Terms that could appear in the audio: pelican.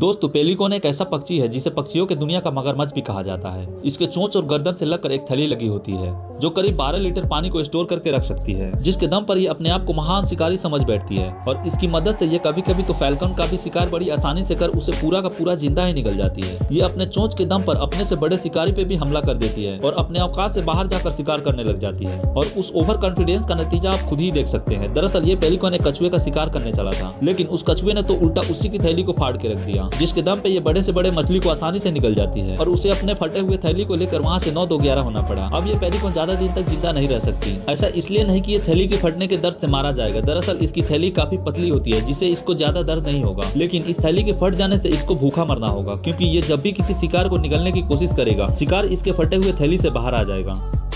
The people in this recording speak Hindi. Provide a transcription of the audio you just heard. दोस्तों पेलिकन एक ऐसा पक्षी है जिसे पक्षियों के दुनिया का मगरमच्छ भी कहा जाता है। इसके चोंच और गर्दन से लगकर एक थैली लगी होती है जो करीब 12 लीटर पानी को स्टोर करके रख सकती है, जिसके दम पर ये अपने आप को महान शिकारी समझ बैठती है। और इसकी मदद से ये कभी कभी तो फैल्कन का भी शिकार बड़ी आसानी से कर उसे पूरा का पूरा जिंदा ही निगल जाती है। ये अपने चोंच के दम पर अपने से बड़े शिकारी पे भी हमला कर देती है और अपने अवकाश से बाहर जाकर शिकार करने लग जाती है। और उस ओवर कॉन्फिडेंस का नतीजा आप खुद ही देख सकते हैं। दरअसल ये पेलिकन एक कछुए का शिकार करने चला था, लेकिन उस कछुए ने तो उल्टा उसी की थैली को फाड़ के रख दिया, जिसके दम पे ये बड़े से बड़े मछली को आसानी से निकल जाती है और उसे अपने फटे हुए थैली को लेकर वहाँ से 9-2-11 होना पड़ा। अब ये पेलिकन ज्यादा दिन तक जिंदा नहीं रह सकती। ऐसा इसलिए नहीं कि ये थैली के फटने के दर्द से मारा जाएगा, दरअसल इसकी थैली काफी पतली होती है जिससे इसको ज्यादा दर्द नहीं होगा, लेकिन इस थैली के फट जाने से इसको भूखा मरना होगा, क्योंकि ये जब भी किसी शिकार को निगलने की कोशिश करेगा शिकार इसके फटे हुए थैली से बाहर आ जाएगा।